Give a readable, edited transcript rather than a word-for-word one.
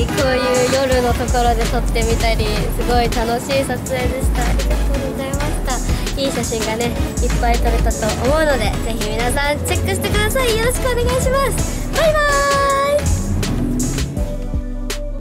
りこういう夜のところで撮ってみたり、すごい楽しい撮影でした。ありがとうございました。いい写真がね、いっぱい撮れたと思うので、ぜひ皆さんチェックしてください。よろしくお願いします。バイバーイ。